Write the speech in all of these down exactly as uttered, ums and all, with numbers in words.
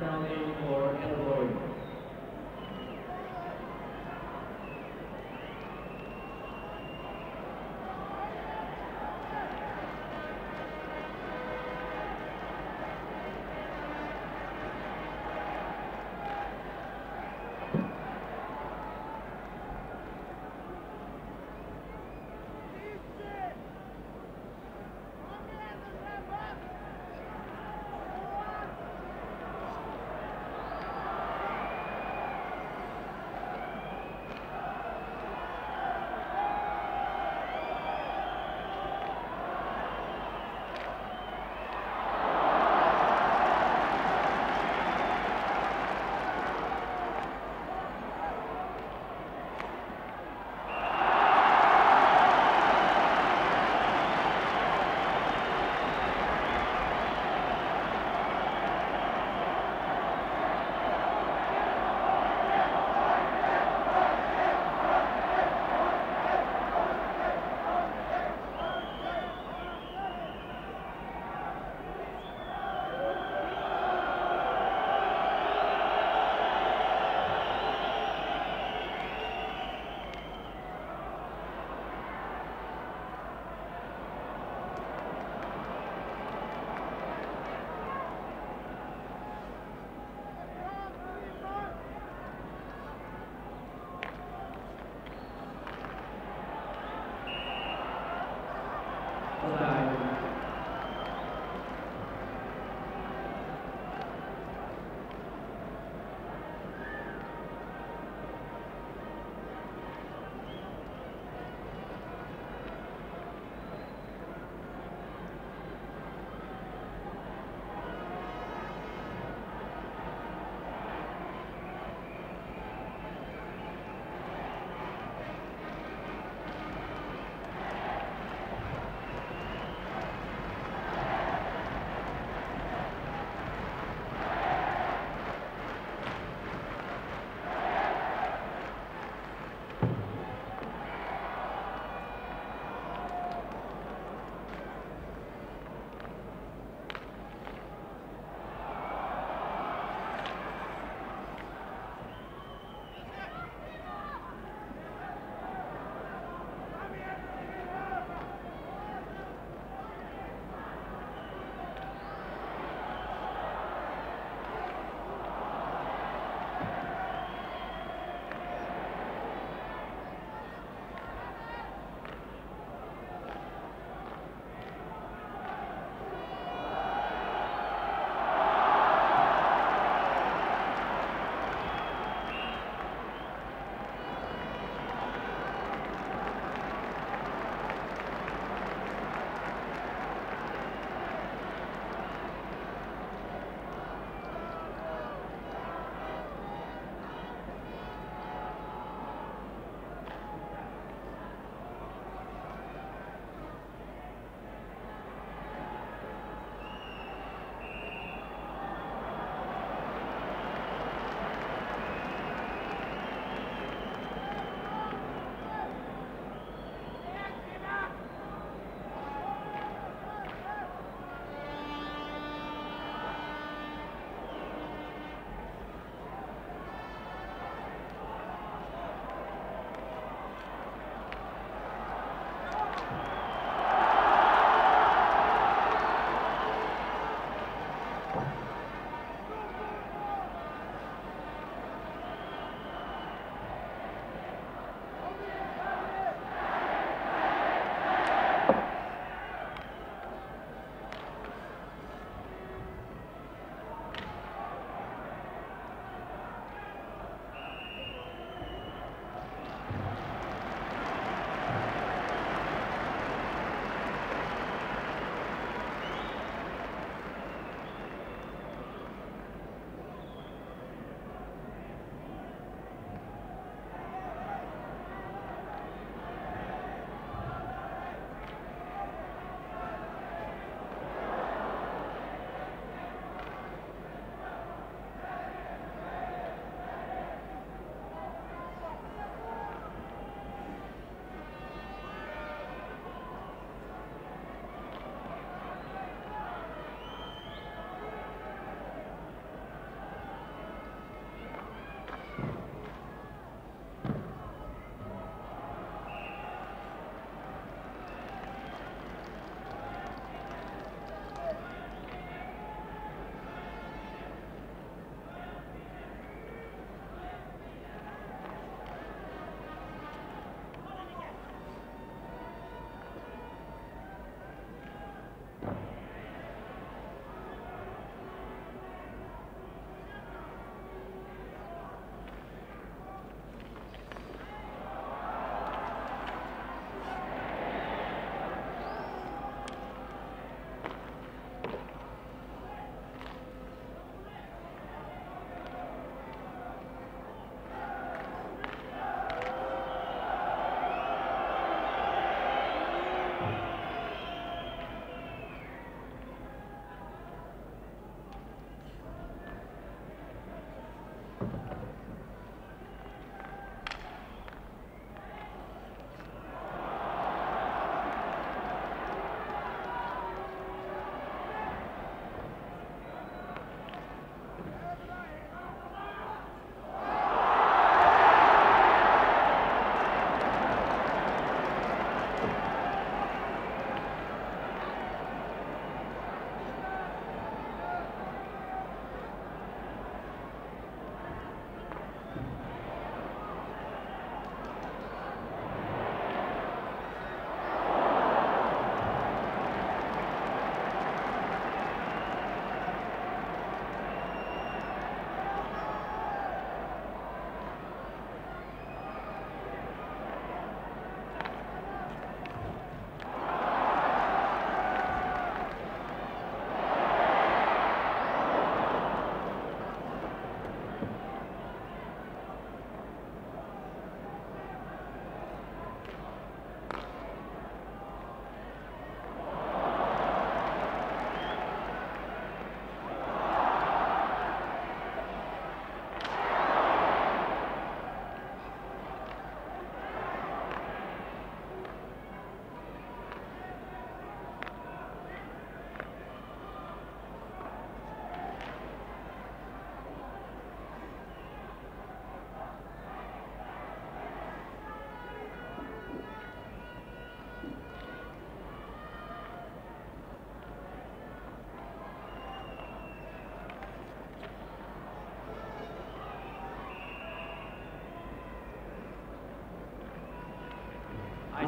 County for Illinois.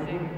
Reading.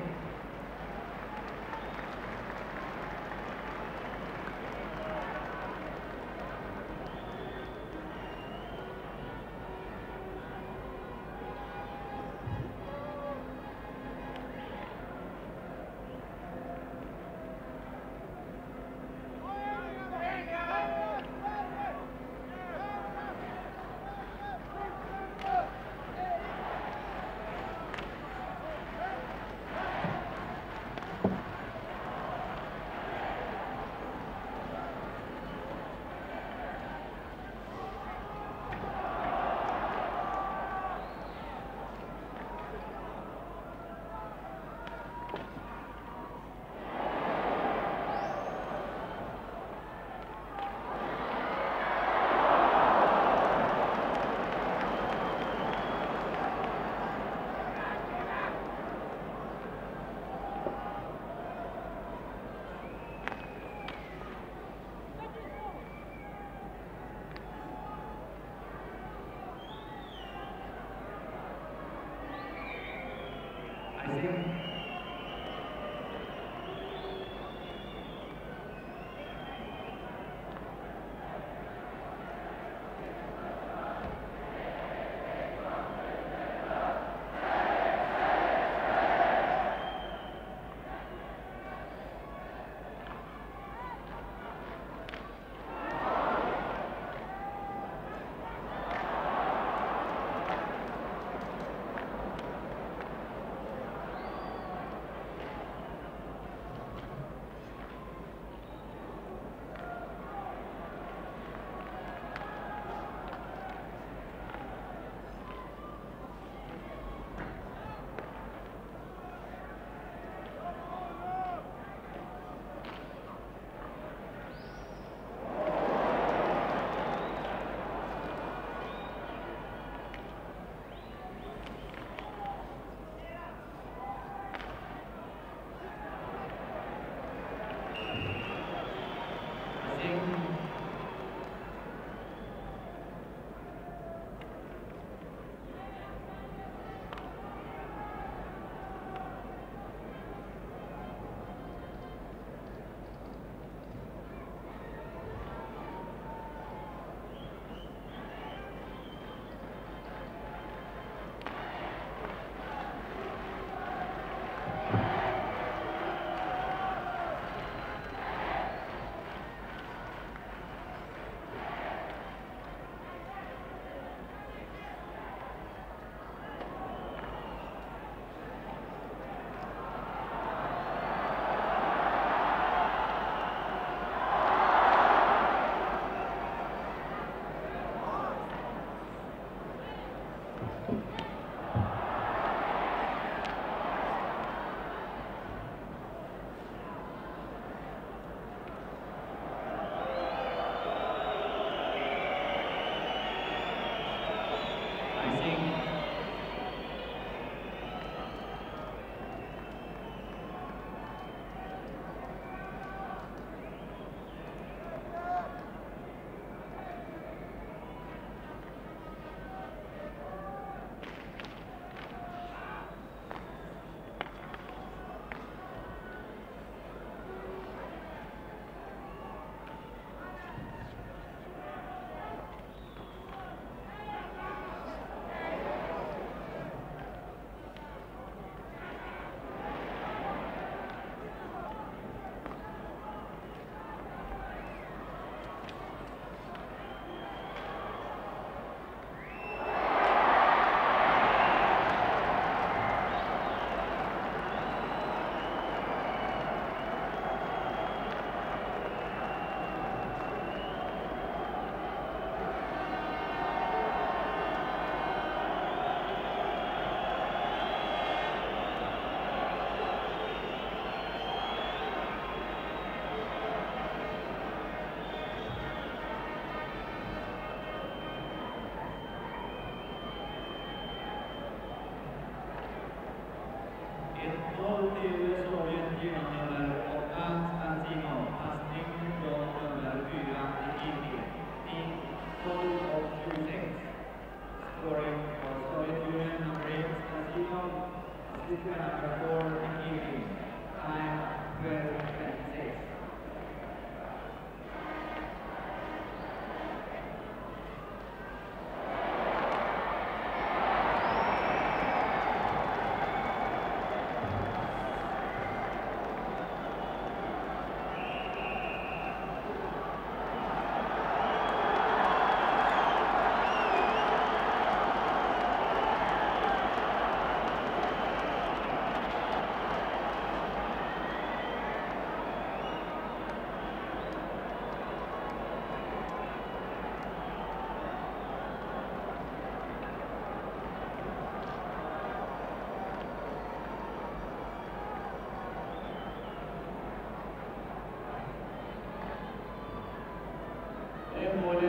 波音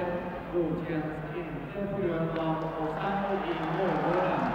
陆建进监护员方国三路一莫波人。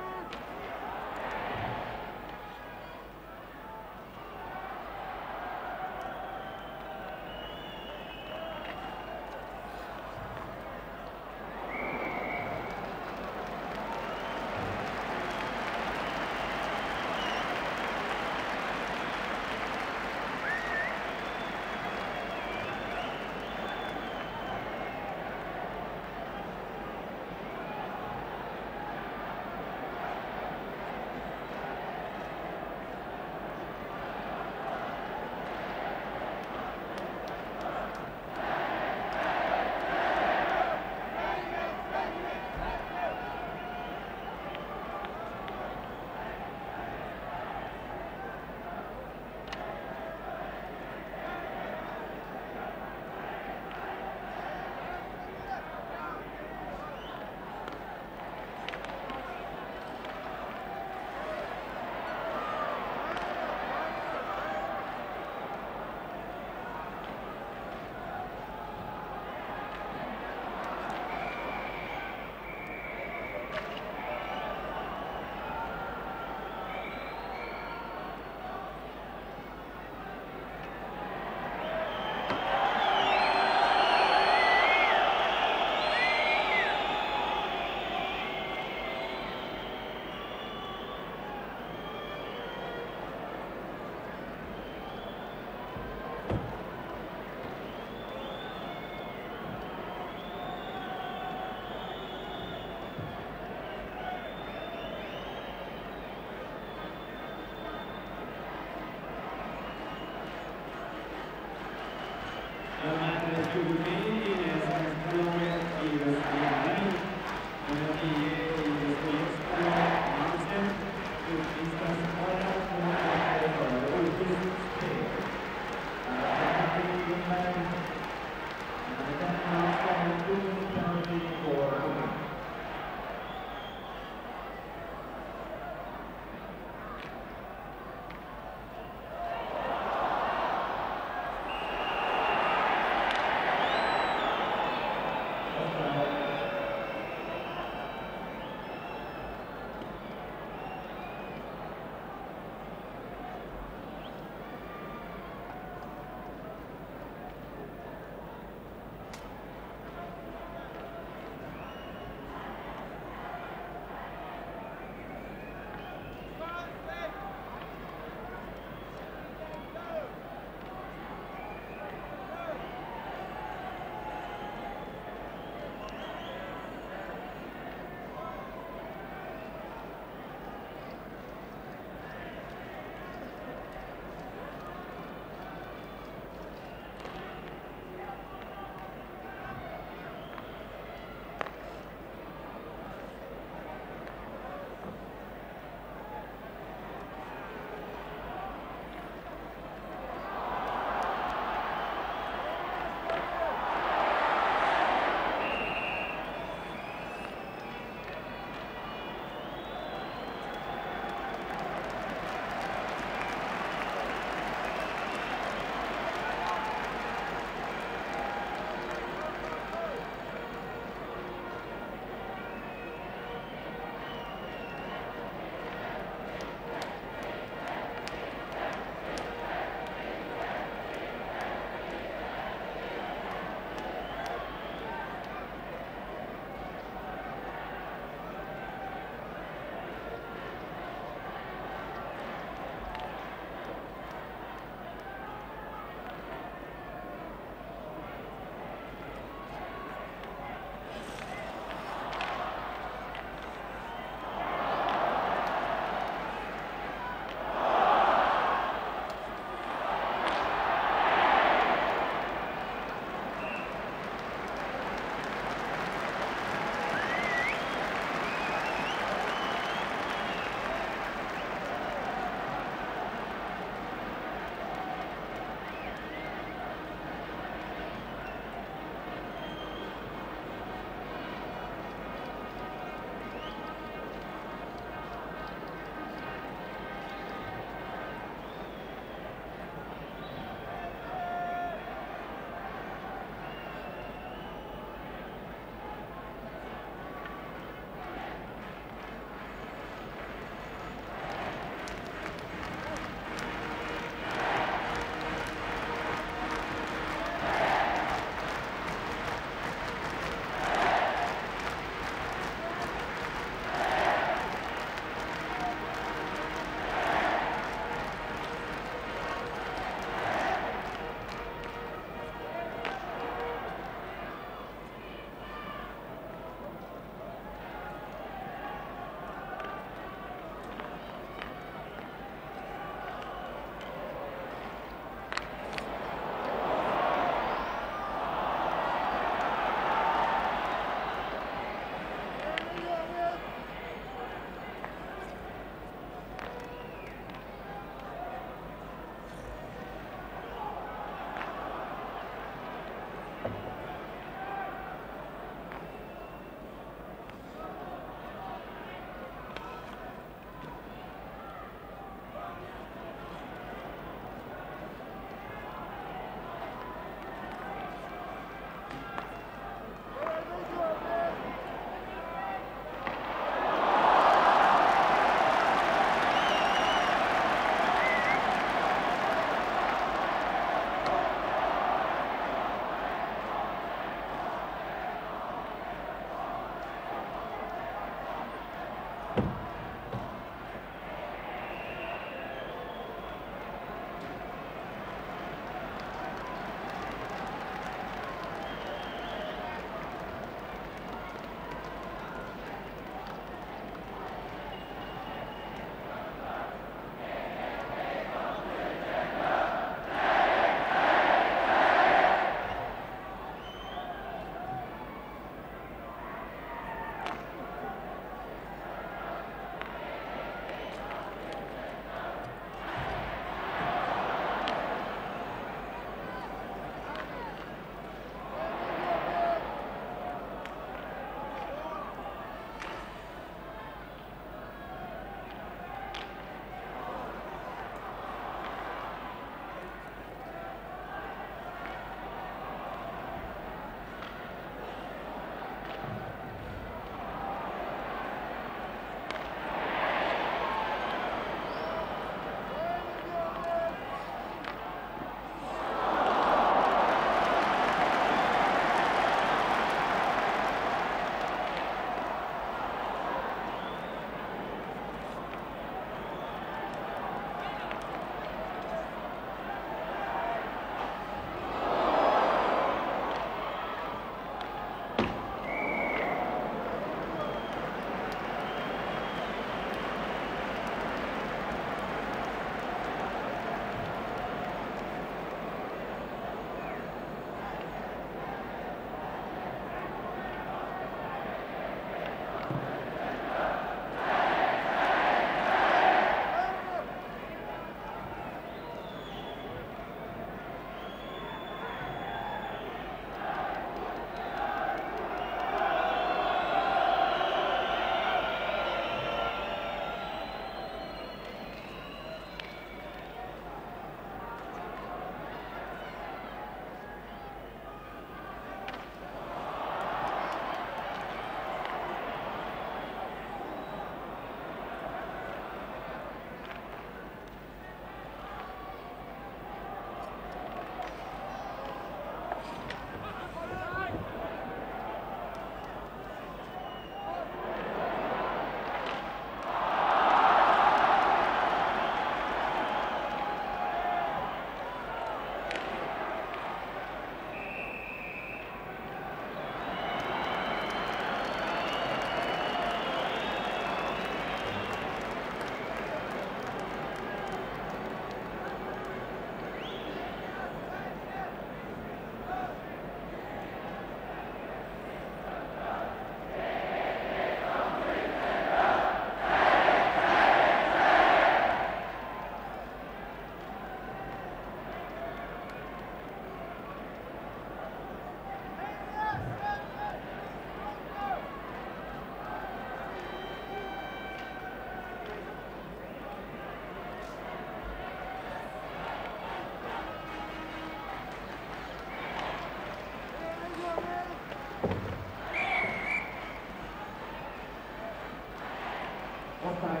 Offside.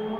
Yeah.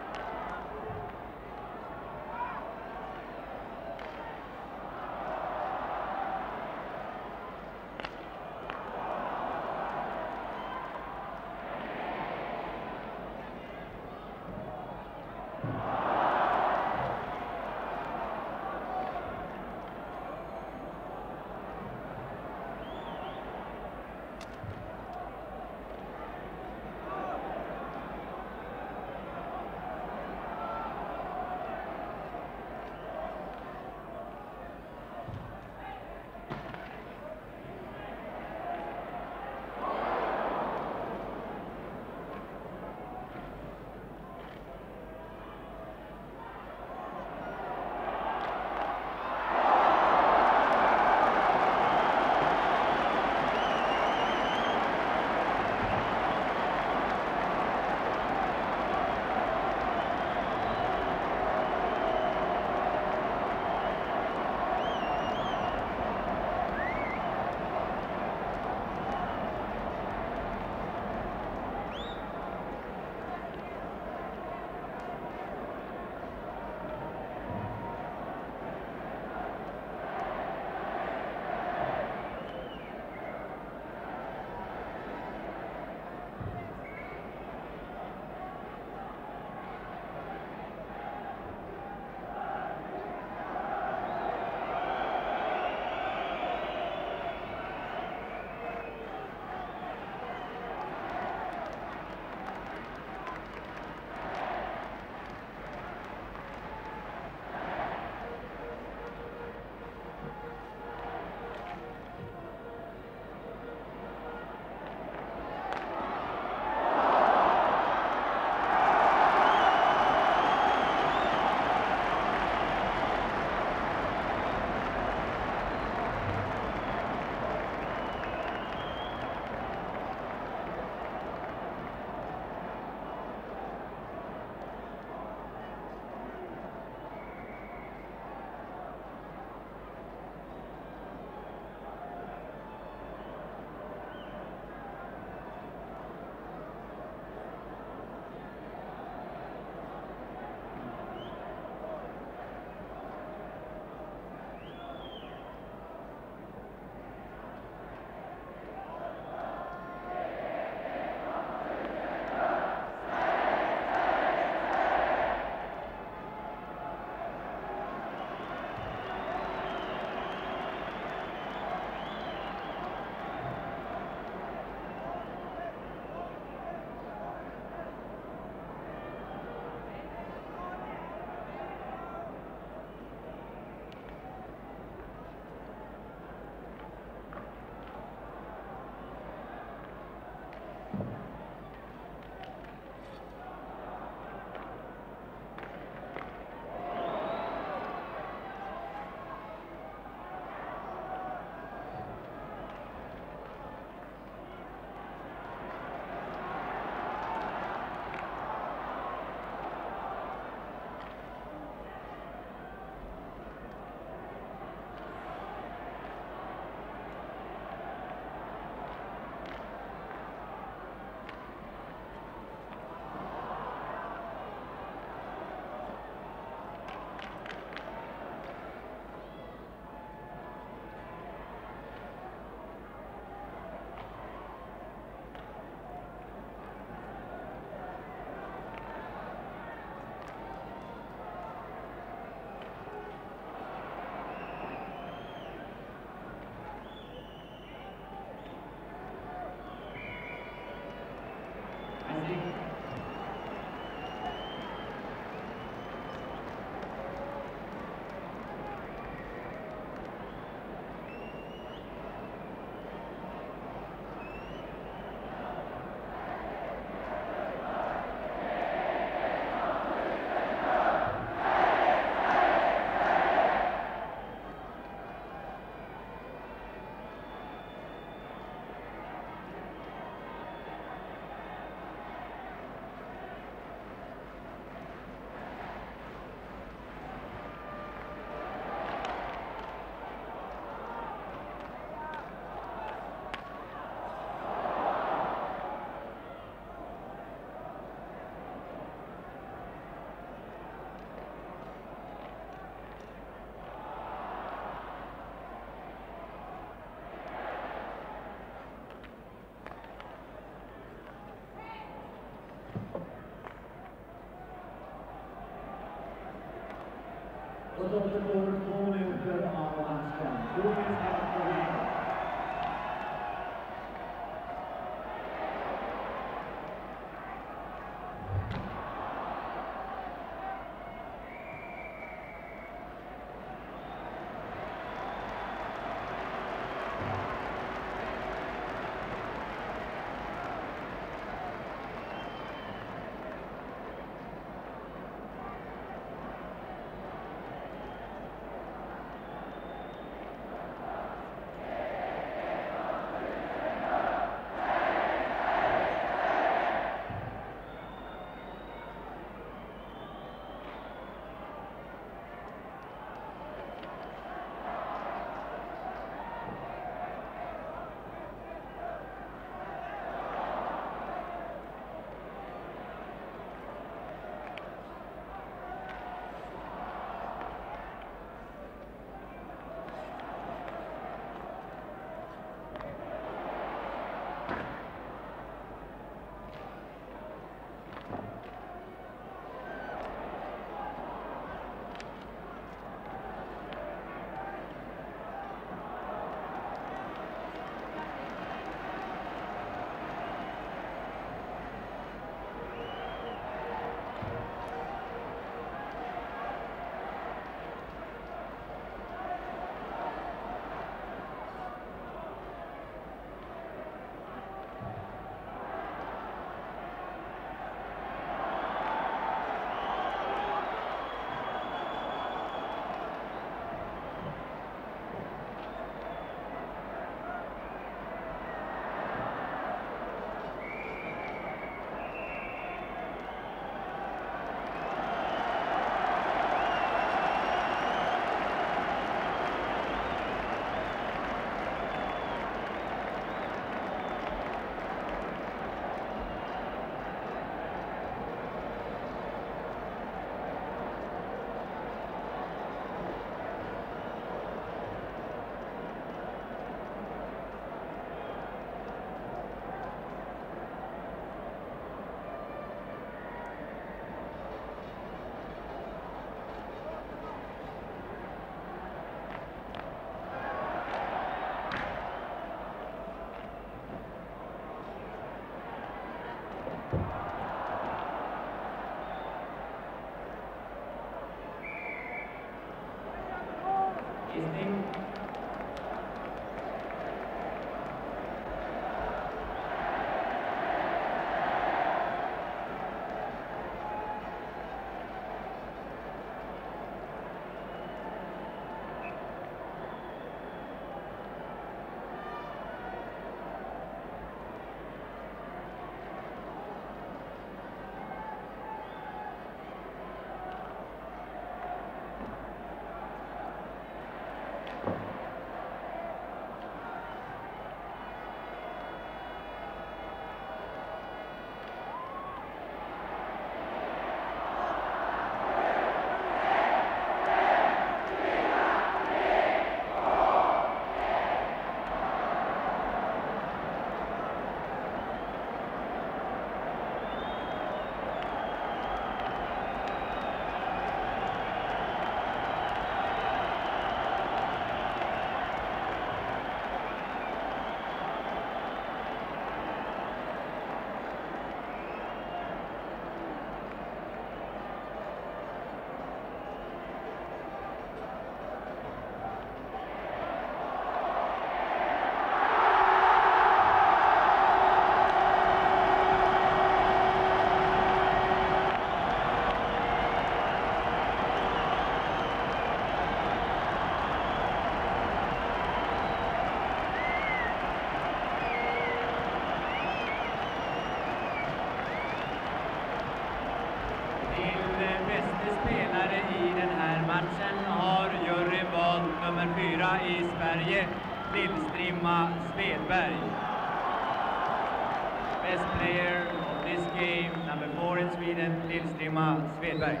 Best player of this game, number four in Sweden, Lilströma Svedberg.